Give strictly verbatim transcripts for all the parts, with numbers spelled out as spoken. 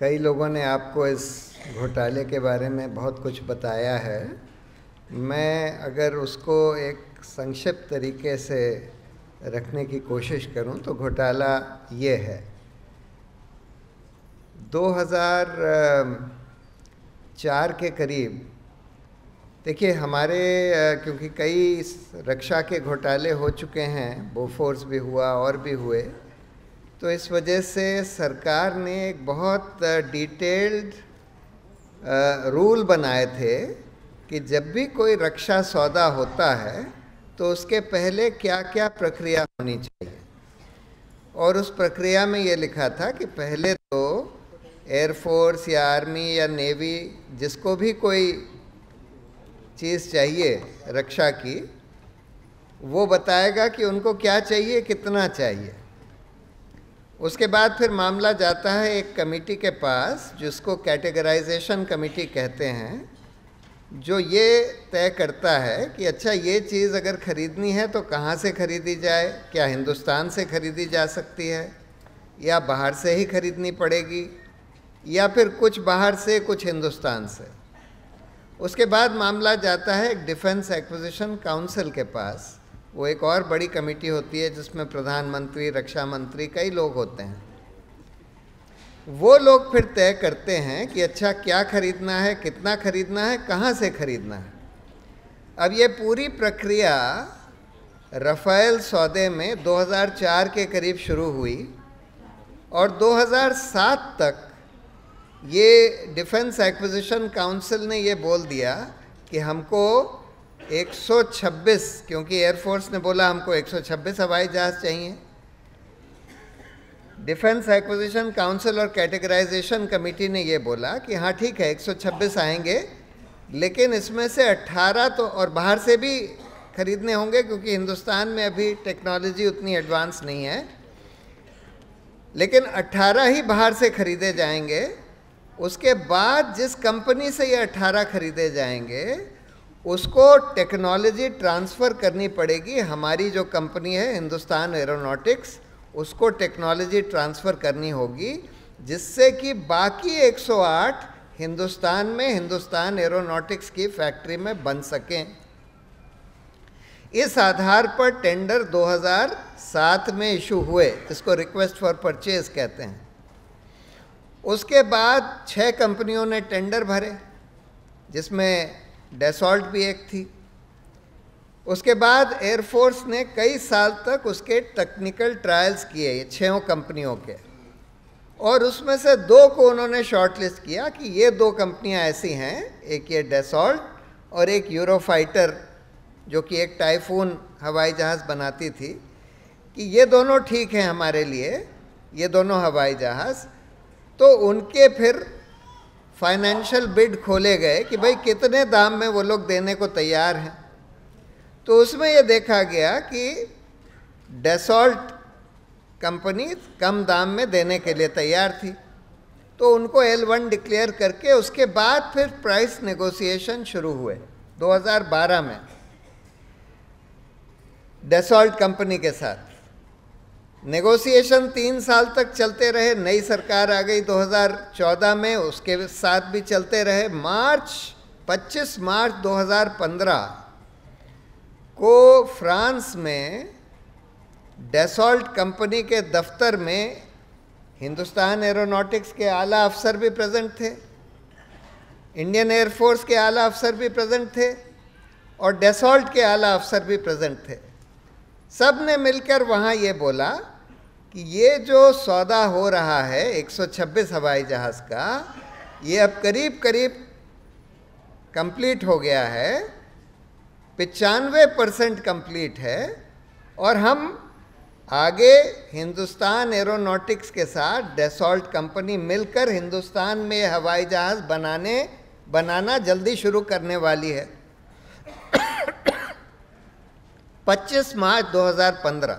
कई लोगों ने आपको इस घोटाले के बारे में बहुत कुछ बताया है। मैं अगर उसको एक संक्षिप्त तरीके से रखने की कोशिश करूं तो घोटाला ये है। दो हज़ार चार के करीब, देखिए हमारे क्योंकि कई रक्षा के घोटाले हो चुके हैं, बोफोर्स भी हुआ और भी हुए, तो इस वजह से सरकार ने एक बहुत डिटेल्ड रूल बनाए थे कि जब भी कोई रक्षा सौदा होता है तो उसके पहले क्या क्या प्रक्रिया होनी चाहिए। और उस प्रक्रिया में ये लिखा था कि पहले तो एयरफोर्स या आर्मी या नेवी, जिसको भी कोई चीज़ चाहिए रक्षा की, वो बताएगा कि उनको क्या चाहिए, कितना चाहिए। उसके बाद फिर मामला जाता है एक कमेटी के पास, जिसको कैटेगराइजेशन कमेटी कहते हैं, जो ये तय करता है कि अच्छा ये चीज़ अगर ख़रीदनी है तो कहाँ से ख़रीदी जाए, क्या हिंदुस्तान से ख़रीदी जा सकती है या बाहर से ही ख़रीदनी पड़ेगी, या फिर कुछ बाहर से कुछ हिंदुस्तान से। उसके बाद मामला जाता है एक डिफेंस एक्विजिशन काउंसिल के पास। वो एक और बड़ी कमेटी होती है जिसमें प्रधानमंत्री, रक्षा मंत्री, कई लोग होते हैं। वो लोग फिर तय करते हैं कि अच्छा क्या खरीदना है, कितना खरीदना है, कहाँ से खरीदना है। अब ये पूरी प्रक्रिया रफाल सौदे में दो हज़ार चार के करीब शुरू हुई और दो हज़ार सात तक ये डिफेंस एक्विजिशन काउंसिल ने ये बोल दिया कि हमको एक सौ छब्बीस, क्योंकि एयरफोर्स ने बोला हमको एक सौ छब्बीस हवाई जहाज़ चाहिए। डिफेंस एक्विजिशन काउंसिल और कैटेगराइजेशन कमेटी ने ये बोला कि हाँ ठीक है एक सौ छब्बीस आएंगे, लेकिन इसमें से अट्ठारह तो और बाहर से भी खरीदने होंगे क्योंकि हिंदुस्तान में अभी टेक्नोलॉजी उतनी एडवांस नहीं है, लेकिन अट्ठारह ही बाहर से खरीदे जाएंगे। उसके बाद जिस कंपनी से ये अट्ठारह खरीदे जाएंगे उसको टेक्नोलॉजी ट्रांसफ़र करनी पड़ेगी। हमारी जो कंपनी है हिंदुस्तान एरोनॉटिक्स, उसको टेक्नोलॉजी ट्रांसफ़र करनी होगी, जिससे कि बाकी एक सौ आठ हिंदुस्तान में हिंदुस्तान एरोनॉटिक्स की फैक्ट्री में बन सकें। इस आधार पर टेंडर दो हज़ार सात में इशू हुए, इसको रिक्वेस्ट फॉर परचेज कहते हैं। उसके बाद छः कंपनियों ने टेंडर भरे, जिसमें डैसॉल्ट भी एक थी। उसके बाद एयरफोर्स ने कई साल तक उसके टेक्निकल ट्रायल्स किए, ये छहों कंपनियों के, और उसमें से दो को उन्होंने शॉर्टलिस्ट किया कि ये दो कंपनियां ऐसी हैं, एक ये डैसॉल्ट और एक यूरोफाइटर, जो कि एक टाइफून हवाई जहाज़ बनाती थी, कि ये दोनों ठीक हैं हमारे लिए, ये दोनों हवाई जहाज़। तो उनके फिर फाइनेंशियल बिड खोले गए कि भाई कितने दाम में वो लोग देने को तैयार हैं। तो उसमें ये देखा गया कि डैसॉल्ट कंपनी कम दाम में देने के लिए तैयार थी, तो उनको एल वन डिक्लेयर करके उसके बाद फिर प्राइस नेगोशिएशन शुरू हुए दो हज़ार बारह में डैसॉल्ट कंपनी के साथ। नेगोशिएशन तीन साल तक चलते रहे। नई सरकार आ गई दो हज़ार चौदह में, उसके साथ भी चलते रहे। मार्च पच्चीस मार्च दो हज़ार पंद्रह को फ्रांस में डैसॉल्ट कंपनी के दफ्तर में हिंदुस्तान एरोनॉटिक्स के आला अफसर भी प्रेजेंट थे, इंडियन एयरफोर्स के आला अफसर भी प्रेजेंट थे और डैसॉल्ट के आला अफसर भी प्रेजेंट थे। सब ने मिलकर वहाँ ये बोला कि ये जो सौदा हो रहा है एक सौ छब्बीस हवाई जहाज़ का, ये अब करीब करीब कंप्लीट हो गया है, पचानवे परसेंट कम्प्लीट है, और हम आगे हिंदुस्तान एरोनॉटिक्स के साथ डैसॉल्ट कंपनी मिलकर हिंदुस्तान में हवाई जहाज़ बनाने बनाना जल्दी शुरू करने वाली है। पच्चीस मार्च दो हज़ार पंद्रह,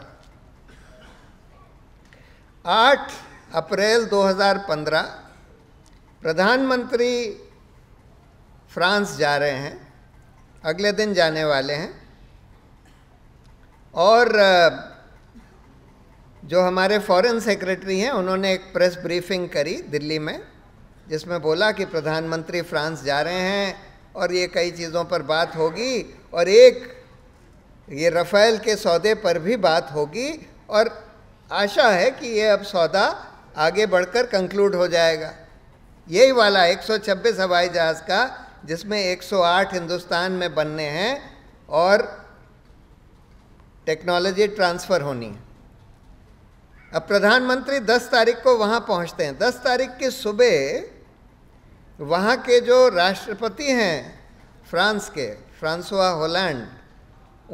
आठ अप्रैल दो हज़ार पंद्रह प्रधानमंत्री फ्रांस जा रहे हैं, अगले दिन जाने वाले हैं, और जो हमारे फॉरेन सेक्रेटरी हैं उन्होंने एक प्रेस ब्रीफिंग करी दिल्ली में, जिसमें बोला कि प्रधानमंत्री फ्रांस जा रहे हैं और ये कई चीज़ों पर बात होगी और एक ये राफेल के सौदे पर भी बात होगी और आशा है कि ये अब सौदा आगे बढ़कर कंक्लूड हो जाएगा। यही वाला एक सौ छब्बीस हवाई जहाज़ का, जिसमें एक सौ आठ हिंदुस्तान में बनने हैं और टेक्नोलॉजी ट्रांसफ़र होनी है। अब प्रधानमंत्री दस तारीख को वहाँ पहुँचते हैं। दस तारीख की सुबह वहाँ के जो राष्ट्रपति हैं फ्रांस के, फ्रांसुआ होलैंड,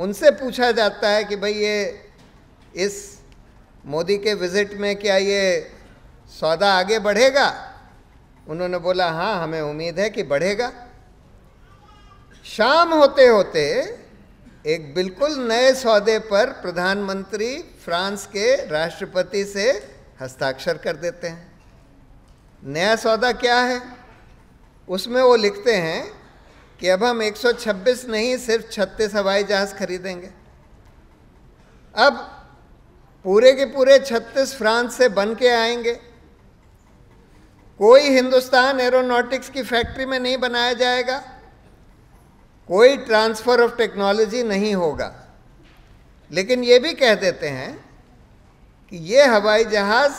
उनसे पूछा जाता है कि भाई ये इस मोदी के विज़िट में क्या ये सौदा आगे बढ़ेगा। उन्होंने बोला हाँ, हमें उम्मीद है कि बढ़ेगा। शाम होते होते एक बिल्कुल नए सौदे पर प्रधानमंत्री फ्रांस के राष्ट्रपति से हस्ताक्षर कर देते हैं। नया सौदा क्या है, उसमें वो लिखते हैं कि अब हम एक सौ छब्बीस नहीं सिर्फ छत्तीस हवाई जहाज़ खरीदेंगे। अब पूरे के पूरे छत्तीस फ्रांस से बन के आएंगे, कोई हिंदुस्तान एरोनॉटिक्स की फैक्ट्री में नहीं बनाया जाएगा, कोई ट्रांसफ़र ऑफ टेक्नोलॉजी नहीं होगा। लेकिन ये भी कह देते हैं कि ये हवाई जहाज़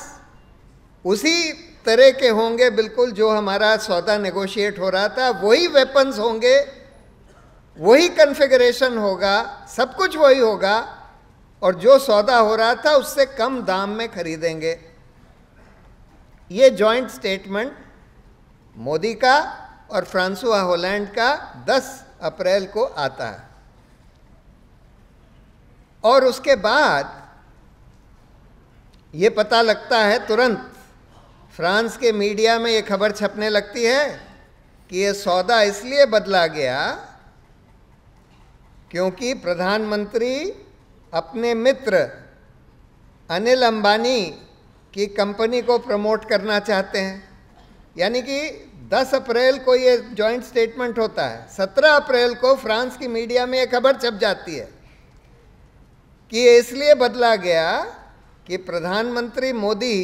उसी तरह के होंगे बिल्कुल जो हमारा सौदा नेगोशिएट हो रहा था, वही वेपन्स होंगे, वही कॉन्फ़िगरेशन होगा, सब कुछ वही होगा और जो सौदा हो रहा था उससे कम दाम में खरीदेंगे। ये जॉइंट स्टेटमेंट मोदी का और फ्रांसुआ होलैंड का दस अप्रैल को आता है। और उसके बाद ये पता लगता है, तुरंत फ्रांस के मीडिया में ये खबर छपने लगती है कि ये सौदा इसलिए बदला गया क्योंकि प्रधानमंत्री अपने मित्र अनिल अंबानी की कंपनी को प्रमोट करना चाहते हैं। यानी कि दस अप्रैल को ये जॉइंट स्टेटमेंट होता है, सत्रह अप्रैल को फ्रांस की मीडिया में ये खबर छप जाती है कि ये इसलिए बदला गया कि प्रधानमंत्री मोदी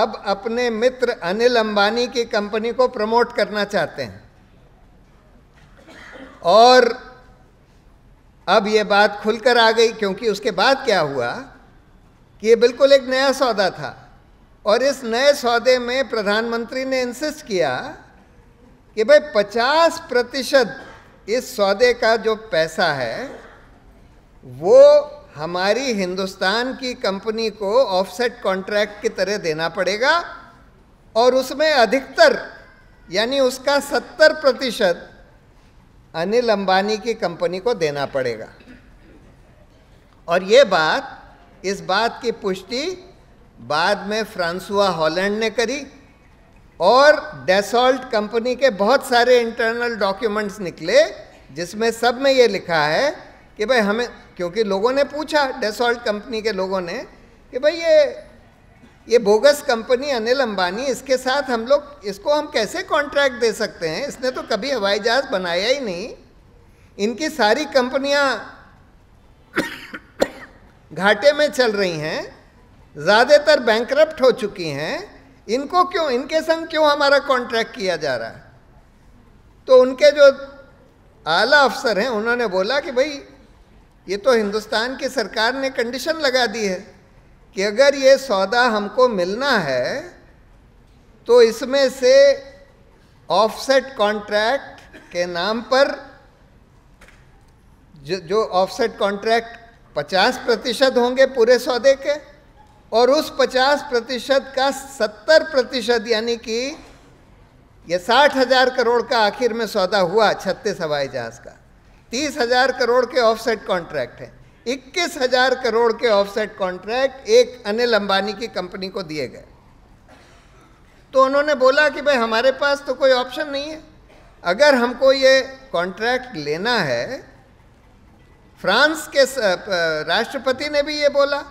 अब अपने मित्र अनिल अंबानी की कंपनी को प्रमोट करना चाहते हैं और अब ये बात खुलकर आ गई। क्योंकि उसके बाद क्या हुआ कि ये बिल्कुल एक नया सौदा था और इस नए सौदे में प्रधानमंत्री ने इंसिस्ट किया कि भाई पचास प्रतिशत इस सौदे का जो पैसा है वो हमारी हिंदुस्तान की कंपनी को ऑफसेट कॉन्ट्रैक्ट की तरह देना पड़ेगा और उसमें अधिकतर यानी उसका सत्तर प्रतिशत अनिल अंबानी की कंपनी को देना पड़ेगा। और ये बात, इस बात की पुष्टि बाद में फ्रांसुआ हॉलैंड ने करी और डैसॉल्ट कंपनी के बहुत सारे इंटरनल डॉक्यूमेंट्स निकले जिसमें सब में ये लिखा है कि भाई हमें, क्योंकि लोगों ने पूछा, डैसॉल्ट कंपनी के लोगों ने, कि भाई ये ये बोगस कंपनी अनिल अंबानी, इसके साथ हम लोग, इसको हम कैसे कॉन्ट्रैक्ट दे सकते हैं, इसने तो कभी हवाई जहाज़ बनाया ही नहीं, इनकी सारी कंपनियां घाटे में चल रही हैं, ज़्यादातर बैंकरप्ट हो चुकी हैं, इनको क्यों, इनके संग क्यों हमारा कॉन्ट्रैक्ट किया जा रहा है। तो उनके जो आला अफसर हैं उन्होंने बोला कि भाई ये तो हिंदुस्तान की सरकार ने कंडीशन लगा दी है कि अगर ये सौदा हमको मिलना है तो इसमें से ऑफसेट कॉन्ट्रैक्ट के नाम पर जो जो ऑफसेट कॉन्ट्रैक्ट पचास प्रतिशत होंगे पूरे सौदे के और उस पचास प्रतिशत का सत्तर प्रतिशत यानी कि ये साठ हज़ार करोड़ का आखिर में सौदा हुआ छत्तीस हवाई जहाज़ का, तीस हज़ार करोड़ के ऑफसेट कॉन्ट्रैक्ट हैं, इक्कीस हजार करोड़ के ऑफसेट कॉन्ट्रैक्ट एक अनिल अंबानी की कंपनी को दिए गए। तो उन्होंने बोला कि भाई हमारे पास तो कोई ऑप्शन नहीं है, अगर हमको ये कॉन्ट्रैक्ट लेना है। फ्रांस के राष्ट्रपति ने भी ये बोला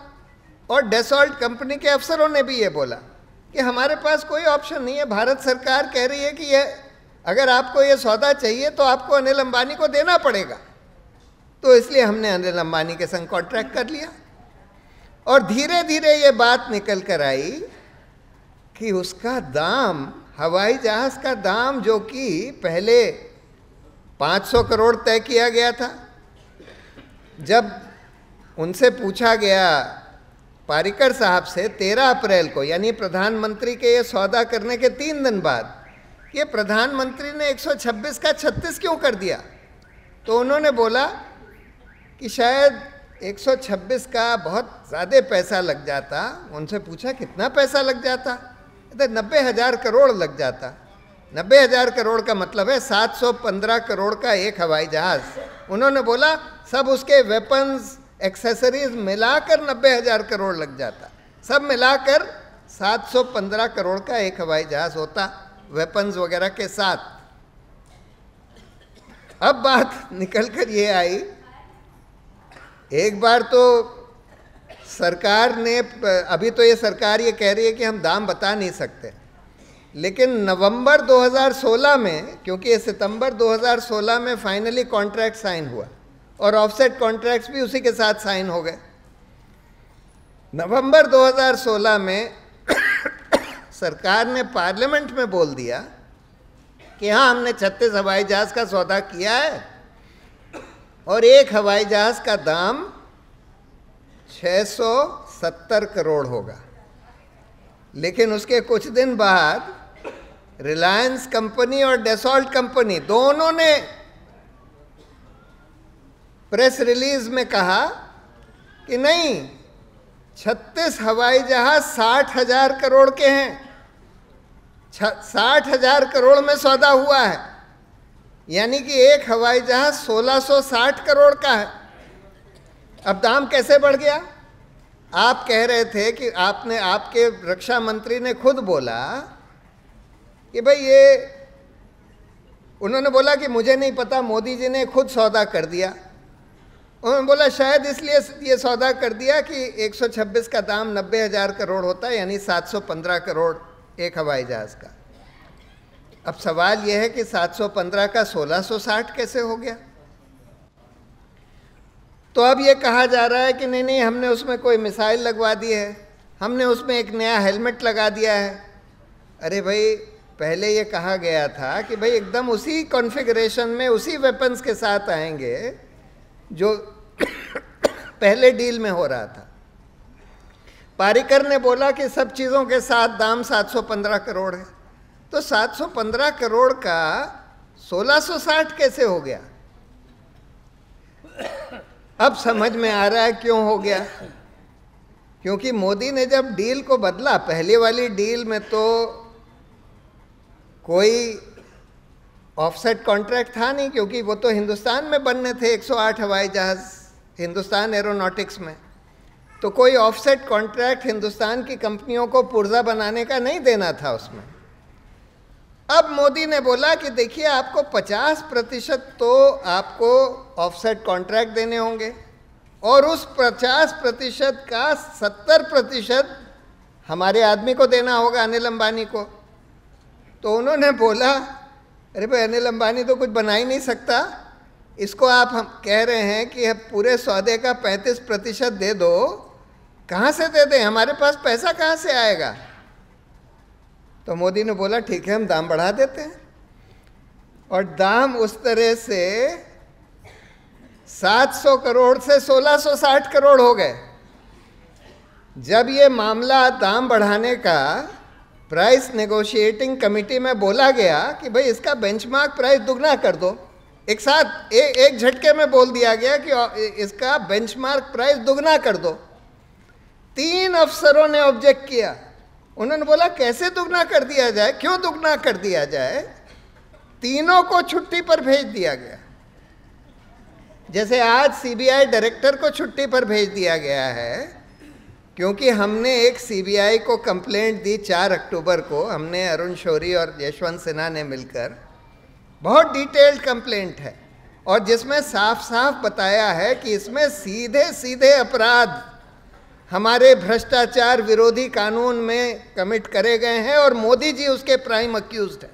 और डेसॉल्ट कंपनी के अफसरों ने भी ये बोला कि हमारे पास कोई ऑप्शन नहीं है, भारत सरकार कह रही है कि ये अगर आपको ये सौदा चाहिए तो आपको अनिल अंबानी को देना पड़ेगा, तो इसलिए हमने अनिल अंबानी के संग कॉन्ट्रैक्ट कर लिया। और धीरे धीरे ये बात निकल कर आई कि उसका दाम हवाई जहाज़ का दाम जो कि पहले पाँच सौ करोड़ तय किया गया था, जब उनसे पूछा गया पारिकर साहब से तेरह अप्रैल को, यानी प्रधानमंत्री के ये सौदा करने के तीन दिन बाद, ये प्रधानमंत्री ने एक सौ छब्बीस का छत्तीस क्यों कर दिया? तो उन्होंने बोला कि शायद एक सौ छब्बीस का बहुत ज़्यादा पैसा लग जाता। उनसे पूछा कितना पैसा लग जाता? तो नब्बे हज़ार करोड़ लग जाता। नब्बे हज़ार करोड़ का मतलब है सात सौ पंद्रह करोड़ का एक हवाई जहाज़। उन्होंने बोला सब उसके वेपन्स एक्सेसरीज मिलाकर नब्बे हज़ार करोड़ लग जाता। सब मिलाकर सात सौ पंद्रह करोड़ का एक हवाई जहाज होता वेपन्स वगैरह के साथ। अब बात निकल कर ये आई, एक बार तो सरकार ने, अभी तो ये सरकार ये कह रही है कि हम दाम बता नहीं सकते, लेकिन नवंबर दो हज़ार सोलह में, क्योंकि ये सितंबर दो हज़ार सोलह में फाइनली कॉन्ट्रैक्ट साइन हुआ और ऑफसेट कॉन्ट्रैक्ट्स भी उसी के साथ साइन हो गए। नवंबर दो हज़ार सोलह में सरकार ने पार्लियामेंट में बोल दिया कि हाँ, हमने छत्तीस हवाई जहाज़ का सौदा किया है और एक हवाई जहाज़ का दाम छह सौ सत्तर करोड़ होगा। लेकिन उसके कुछ दिन बाद रिलायंस कंपनी और डसॉल्ट कंपनी दोनों ने प्रेस रिलीज में कहा कि नहीं, छत्तीस हवाई जहाज साठ हजार करोड़ के हैं, साठ हजार करोड़ में सौदा हुआ है, यानी कि एक हवाई जहाज सोलह सौ साठ करोड़ का है। अब दाम कैसे बढ़ गया? आप कह रहे थे कि आपने, आपके रक्षा मंत्री ने खुद बोला कि भाई ये, उन्होंने बोला कि मुझे नहीं पता, मोदी जी ने खुद सौदा कर दिया। उन्होंने बोला शायद इसलिए ये सौदा कर दिया कि एक सौ छब्बीस का दाम नब्बे हज़ार करोड़ होता है, यानी सात सौ पंद्रह करोड़ एक हवाई जहाज़ का। अब सवाल यह है कि सात सौ पंद्रह का सोलह सौ साठ कैसे हो गया? तो अब ये कहा जा रहा है कि नहीं नहीं, हमने उसमें कोई मिसाइल लगवा दी है, हमने उसमें एक नया हेलमेट लगा दिया है। अरे भाई, पहले ये कहा गया था कि भाई एकदम उसी कॉन्फ़िगरेशन में, उसी वेपन्स के साथ आएंगे जो पहले डील में हो रहा था। पारिकर ने बोला कि सब चीज़ों के साथ दाम सात सौ पंद्रह करोड़ है, तो सात सौ पंद्रह करोड़ का सोलह सौ साठ कैसे हो गया? अब समझ में आ रहा है क्यों हो गया, क्योंकि मोदी ने जब डील को बदला, पहले वाली डील में तो कोई ऑफसेट कॉन्ट्रैक्ट था नहीं, क्योंकि वो तो हिंदुस्तान में बनने थे एक सौ आठ हवाई जहाज़ हिंदुस्तान एरोनॉटिक्स में, तो कोई ऑफसेट कॉन्ट्रैक्ट हिंदुस्तान की कंपनियों को पुर्जा बनाने का नहीं देना था उसमें। अब मोदी ने बोला कि देखिए, आपको पचास प्रतिशत तो आपको ऑफसेट कॉन्ट्रैक्ट देने होंगे और उस पचास प्रतिशत का सत्तर प्रतिशत हमारे आदमी को देना होगा, अनिल अंबानी को। तो उन्होंने बोला अरे भाई, अनिल अंबानी तो कुछ बना ही नहीं सकता, इसको आप हम कह रहे हैं कि पूरे सौदे का पैंतीस प्रतिशत दे दो। कहाँ से दे दें, हमारे पास पैसा कहाँ से आएगा? तो मोदी ने बोला ठीक है, हम दाम बढ़ा देते हैं, और दाम उस तरह से सात सौ करोड़ से सोलह सौ साठ करोड़ हो गए। जब ये मामला दाम बढ़ाने का प्राइस नेगोशिएटिंग कमेटी में बोला गया कि भाई इसका बेंचमार्क प्राइस दुगना कर दो, एक साथ ए, एक झटके में बोल दिया गया कि इसका बेंचमार्क प्राइस दुगना कर दो। तीन अफसरों ने ऑब्जेक्ट किया। उन्होंने बोला कैसे दुगना कर दिया जाए, क्यों दुगना कर दिया जाए? तीनों को छुट्टी पर भेज दिया गया, जैसे आज सीबीआई डायरेक्टर को छुट्टी पर भेज दिया गया है, क्योंकि हमने एक सीबीआई को कंप्लेंट दी चार अक्टूबर को, हमने, अरुण शौरी और यशवंत सिन्हा ने मिलकर, बहुत डिटेल्ड कंप्लेंट है और जिसमें साफ साफ बताया है कि इसमें सीधे सीधे अपराध हमारे भ्रष्टाचार विरोधी कानून में कमिट करे गए हैं और मोदी जी उसके प्राइम अक्यूज्ड हैं,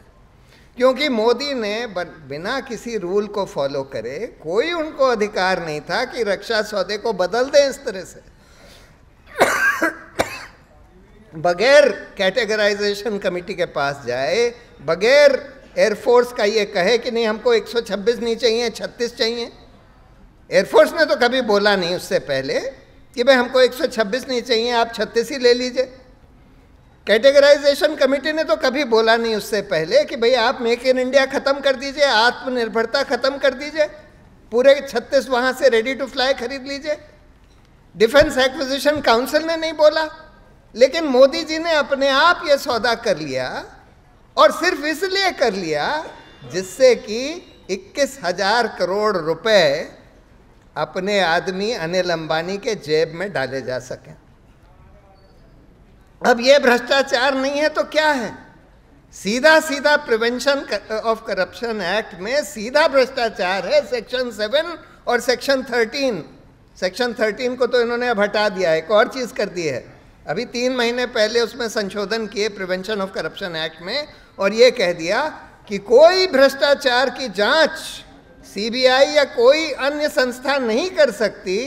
क्योंकि मोदी ने बिना किसी रूल को फॉलो करे, कोई उनको अधिकार नहीं था कि रक्षा सौदे को बदल दें इस तरह से। बगैर कैटेगराइजेशन कमेटी के पास जाए, बगैर एयरफोर्स का ये कहे कि नहीं हमको एक सौ छब्बीस नहीं चाहिए, छत्तीस चाहिए। एयरफोर्स ने तो कभी बोला नहीं उससे पहले कि भाई हमको एक सौ छब्बीस नहीं चाहिए, आप छत्तीस ही ले लीजिए। कैटेगराइजेशन कमेटी ने तो कभी बोला नहीं उससे पहले कि भाई आप मेक इन इंडिया ख़त्म कर दीजिए, आत्मनिर्भरता ख़त्म कर दीजिए, पूरे छत्तीस वहाँ से रेडी टू फ्लाई खरीद लीजिए। डिफेंस एक्विजिशन काउंसिल ने नहीं बोला, लेकिन मोदी जी ने अपने आप ये सौदा कर लिया, और सिर्फ इसलिए कर लिया जिससे कि इक्कीस हजार करोड़ रुपए अपने आदमी अनिल अंबानी के जेब में डाले जा सकें। अब ये भ्रष्टाचार नहीं है तो क्या है? सीधा सीधा प्रिवेंशन ऑफ करप्शन एक्ट में सीधा भ्रष्टाचार है, सेक्शन सेवन और सेक्शन थर्टीन। सेक्शन थर्टीन को तो इन्होंने अब हटा दिया है, एक और चीज़ कर दी है। अभी तीन महीने पहले उसमें संशोधन किए प्रिवेंशन ऑफ करप्शन एक्ट में, और ये कह दिया कि कोई भ्रष्टाचार की जांच सीबीआई या कोई अन्य संस्था नहीं कर सकती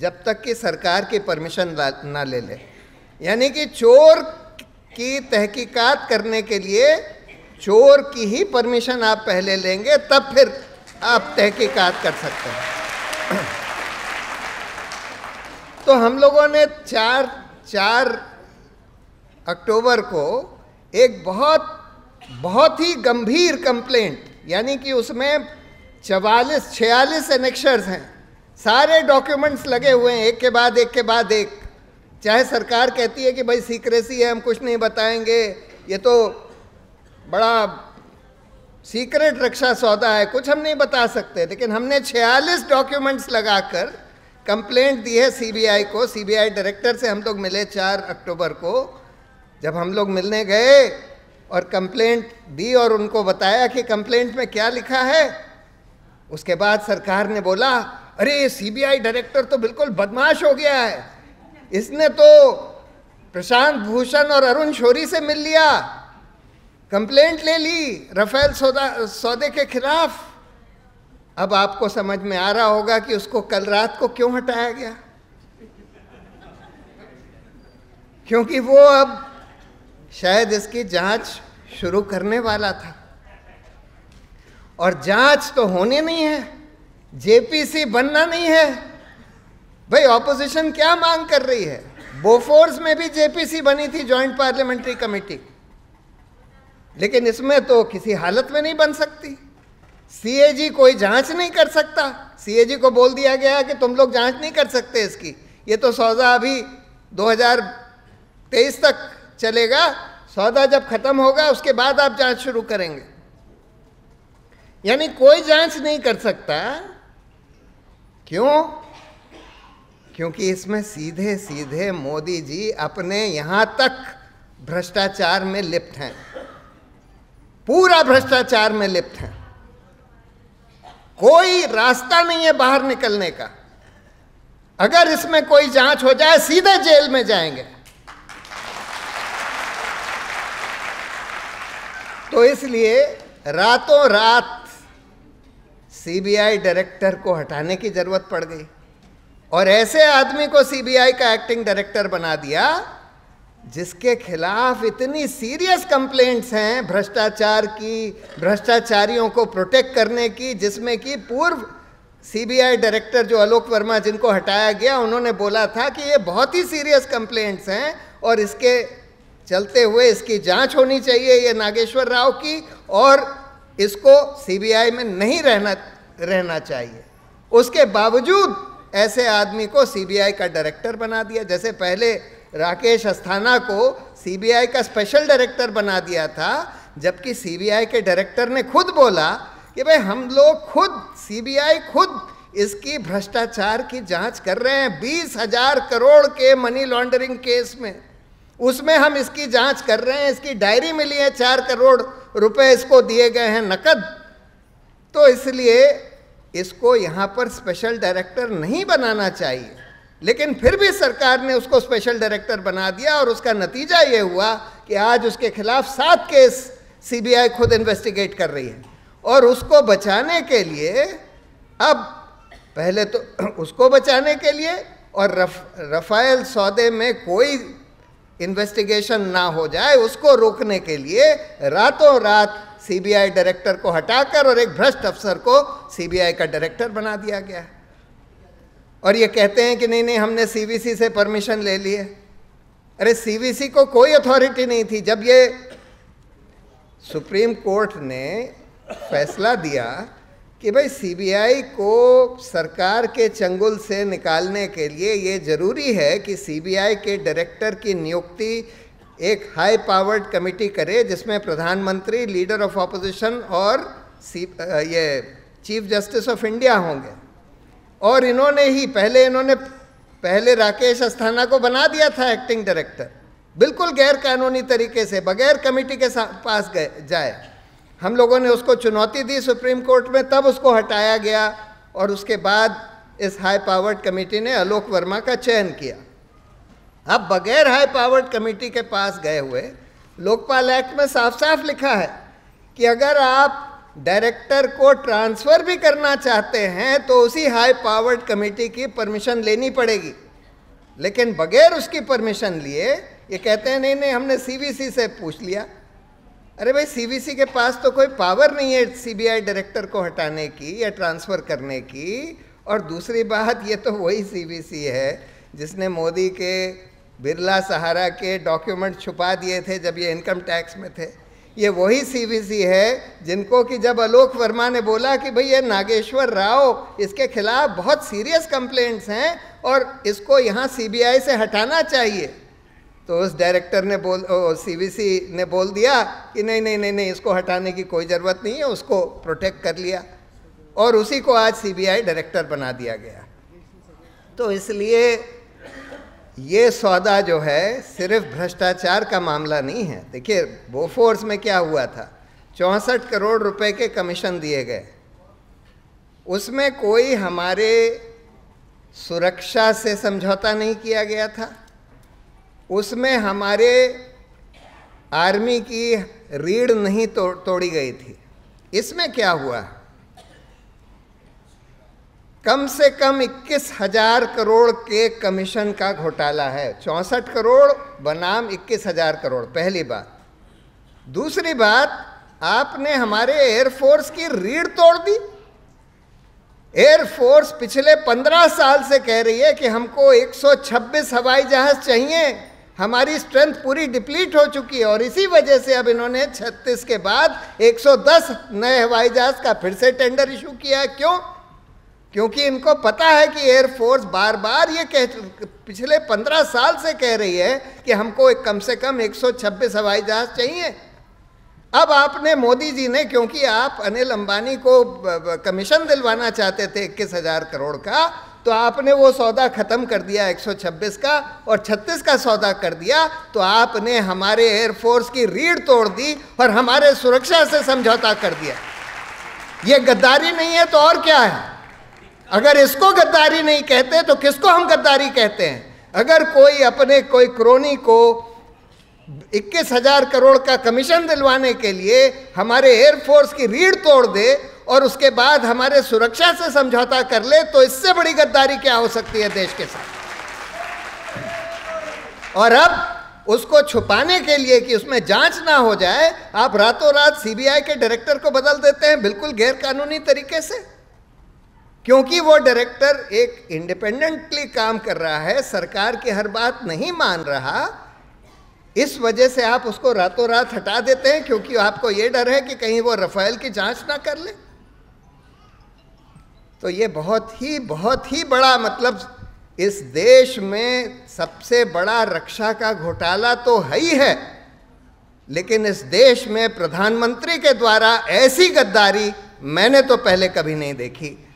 जब तक कि सरकार की परमिशन ना ले ले। यानी कि चोर की तहकीकात करने के लिए चोर की ही परमिशन आप पहले लेंगे, तब फिर आप तहकीकात कर सकते हैं। तो हम लोगों ने चार चार अक्टूबर को एक बहुत बहुत ही गंभीर कंप्लेंट, यानी कि उसमें चवालीस छियालीस एनेक्शर्स हैं, सारे डॉक्यूमेंट्स लगे हुए हैं एक के बाद एक के बाद एक। चाहे सरकार कहती है कि भाई सीक्रेसी है, हम कुछ नहीं बताएंगे, ये तो बड़ा सीक्रेट रक्षा सौदा है, कुछ हम नहीं बता सकते, लेकिन हमने छियालीस डॉक्यूमेंट्स लगाकर कंप्लेंट दी है सीबीआई को। सीबीआई डायरेक्टर से हम लोग मिले चार अक्टूबर को। जब हम लोग मिलने गए और कंप्लेंट दी और उनको बताया कि कंप्लेंट में क्या लिखा है, उसके बाद सरकार ने बोला अरे सीबीआई डायरेक्टर तो बिल्कुल बदमाश हो गया है, इसने तो प्रशांत भूषण और अरुण शौरी से मिल लिया, कंप्लेंट ले ली राफेल सौदा सौदे के खिलाफ। अब आपको समझ में आ रहा होगा कि उसको कल रात को क्यों हटाया गया, क्योंकि वो अब शायद इसकी जांच शुरू करने वाला था, और जांच तो होने नहीं है, जेपीसी बनना नहीं है। भाई ऑपोजिशन क्या मांग कर रही है? बोफोर्स में भी जेपीसी बनी थी, जॉइंट पार्लियामेंट्री कमेटी, लेकिन इसमें तो किसी हालत में नहीं बन सकती। सीएजी कोई जांच नहीं कर सकता, सीएजी को बोल दिया गया कि तुम लोग जांच नहीं कर सकते इसकी, ये तो सौदा अभी दो हज़ार तेईस तक चलेगा, सौदा जब खत्म होगा उसके बाद आप जांच शुरू करेंगे। यानी कोई जांच नहीं कर सकता। क्यों? क्योंकि इसमें सीधे सीधे मोदी जी अपने यहाँ तक भ्रष्टाचार में लिप्त हैं, पूरा भ्रष्टाचार में लिप्त हैं, कोई रास्ता नहीं है बाहर निकलने का। अगर इसमें कोई जांच हो जाए सीधे जेल में जाएंगे। तो इसलिए रातों रात सीबीआई डायरेक्टर को हटाने की जरूरत पड़ गई, और ऐसे आदमी को सीबीआई का एक्टिंग डायरेक्टर बना दिया जिसके खिलाफ इतनी सीरियस कंप्लेंट्स हैं भ्रष्टाचार की, भ्रष्टाचारियों को प्रोटेक्ट करने की, जिसमें कि पूर्व सीबीआई डायरेक्टर जो आलोक वर्मा जिनको हटाया गया, उन्होंने बोला था कि ये बहुत ही सीरियस कंप्लेंट्स हैं और इसके चलते हुए इसकी जांच होनी चाहिए, ये नागेश्वर राव की, और इसको सीबीआई में नहीं रहना रहना चाहिए। उसके बावजूद ऐसे आदमी को सीबीआई का डायरेक्टर बना दिया। जैसे पहले राकेश अस्थाना को सीबीआई का स्पेशल डायरेक्टर बना दिया था, जबकि सीबीआई के डायरेक्टर ने खुद बोला कि भाई हम लोग खुद, सीबीआई खुद इसकी भ्रष्टाचार की जांच कर रहे हैं, बीस हजार करोड़ के मनी लॉन्ड्रिंग केस में, उसमें हम इसकी जांच कर रहे हैं, इसकी डायरी मिली है, चार करोड़ रुपए इसको दिए गए हैं नकद। तो इसलिए इसको यहाँ पर स्पेशल डायरेक्टर नहीं बनाना चाहिए, लेकिन फिर भी सरकार ने उसको स्पेशल डायरेक्टर बना दिया, और उसका नतीजा ये हुआ कि आज उसके खिलाफ सात केस सीबीआई खुद इन्वेस्टिगेट कर रही है। और उसको बचाने के लिए अब पहले तो उसको बचाने के लिए और रफ, रफाल सौदे में कोई इन्वेस्टिगेशन ना हो जाए, उसको रोकने के लिए रातों रात सीबीआई डायरेक्टर को हटाकर और एक भ्रष्ट अफसर को सीबीआई का डायरेक्टर बना दिया गया। और ये कहते हैं कि नहीं नहीं हमने सीवीसी से परमिशन ले ली है। अरे सीवीसी को कोई अथॉरिटी नहीं थी। जब ये सुप्रीम कोर्ट ने फैसला दिया कि भाई सीबीआई को सरकार के चंगुल से निकालने के लिए ये ज़रूरी है कि सीबीआई के डायरेक्टर की नियुक्ति एक हाई पावर्ड कमेटी करे जिसमें प्रधानमंत्री, लीडर ऑफ ऑपोजिशन और ये चीफ जस्टिस ऑफ इंडिया होंगे। और इन्होंने ही पहले इन्होंने पहले राकेश अस्थाना को बना दिया था एक्टिंग डायरेक्टर, बिल्कुल गैर कानूनी तरीके से, बगैर कमेटी के पास गए जाए। हम लोगों ने उसको चुनौती दी सुप्रीम कोर्ट में, तब उसको हटाया गया और उसके बाद इस हाई पावर्ड कमेटी ने आलोक वर्मा का चयन किया। अब बगैर हाई पावर्ड कमेटी के पास गए हुए लोकपाल एक्ट में साफ साफ लिखा है कि अगर आप डायरेक्टर को ट्रांसफ़र भी करना चाहते हैं तो उसी हाई पावर्ड कमेटी की परमिशन लेनी पड़ेगी। लेकिन बगैर उसकी परमिशन लिए ये कहते हैं नहीं नहीं हमने सीवीसी से पूछ लिया। अरे भाई सीवीसी के पास तो कोई पावर नहीं है सीबीआई डायरेक्टर को हटाने की या ट्रांसफ़र करने की। और दूसरी बात, ये तो वही सीवीसी है जिसने मोदी के बिरला सहारा के डॉक्यूमेंट छुपा दिए थे जब ये इनकम टैक्स में थे। ये वही सीवीसी है जिनको कि जब आलोक वर्मा ने बोला कि भाई ये नागेश्वर राव, इसके खिलाफ बहुत सीरियस कंप्लेंट्स हैं और इसको यहाँ सीबीआई से हटाना चाहिए, तो उस डायरेक्टर ने बोल सीवीसी ने बोल दिया कि नहीं नहीं नहीं नहीं इसको हटाने की कोई ज़रूरत नहीं है, उसको प्रोटेक्ट कर लिया और उसी को आज सीबीआई डायरेक्टर बना दिया गया। तो इसलिए ये सौदा जो है सिर्फ भ्रष्टाचार का मामला नहीं है। देखिए बोफोर्स में क्या हुआ था, चौंसठ करोड़ रुपए के कमीशन दिए गए, उसमें कोई हमारे सुरक्षा से समझौता नहीं किया गया था, उसमें हमारे आर्मी की रीढ़ नहीं तो, तोड़ी गई थी। इसमें क्या हुआ, कम से कम इक्कीस हजार करोड़ के कमीशन का घोटाला है, चौंसठ करोड़ बनाम इक्कीस हजार करोड़, पहली बात। दूसरी बात, आपने हमारे एयरफोर्स की रीढ़ तोड़ दी। एयरफोर्स पिछले पंद्रह साल से कह रही है कि हमको एक सौ छब्बीस हवाई जहाज चाहिए, हमारी स्ट्रेंथ पूरी डिप्लीट हो चुकी है। और इसी वजह से अब इन्होंने छत्तीस के बाद एक सौ दस नए हवाई जहाज का फिर से टेंडर इशू किया। क्यों? क्योंकि इनको पता है कि एयरफोर्स बार बार ये कह पिछले पंद्रह साल से कह रही है कि हमको एक कम से कम एक सौ छब्बीस हवाई जहाज चाहिए। अब आपने मोदी जी ने, क्योंकि आप अनिल अंबानी को कमीशन दिलवाना चाहते थे इक्कीस हजार करोड़ का, तो आपने वो सौदा ख़त्म कर दिया एक सौ छब्बीस का और छत्तीस का सौदा कर दिया। तो आपने हमारे एयरफोर्स की रीढ़ तोड़ दी और हमारे सुरक्षा से समझौता कर दिया। ये गद्दारी नहीं है तो और क्या है? अगर इसको गद्दारी नहीं कहते तो किसको हम गद्दारी कहते हैं? अगर कोई अपने कोई क्रोनी को इक्कीस हजार करोड़ का कमीशन दिलवाने के लिए हमारे एयरफोर्स की रीढ़ तोड़ दे और उसके बाद हमारे सुरक्षा से समझौता कर ले, तो इससे बड़ी गद्दारी क्या हो सकती है देश के साथ? और अब उसको छुपाने के लिए कि उसमें जांच ना हो जाए, आप रातों रात सीबीआई के डायरेक्टर को बदल देते हैं बिल्कुल गैरकानूनी तरीके से, क्योंकि वो डायरेक्टर एक इंडिपेंडेंटली काम कर रहा है, सरकार की हर बात नहीं मान रहा। इस वजह से आप उसको रातों रात हटा देते हैं क्योंकि आपको ये डर है कि कहीं वो रफेल की जांच ना कर ले। तो ये बहुत ही बहुत ही बड़ा, मतलब इस देश में सबसे बड़ा रक्षा का घोटाला तो है ही है, लेकिन इस देश में प्रधानमंत्री के द्वारा ऐसी गद्दारी मैंने तो पहले कभी नहीं देखी।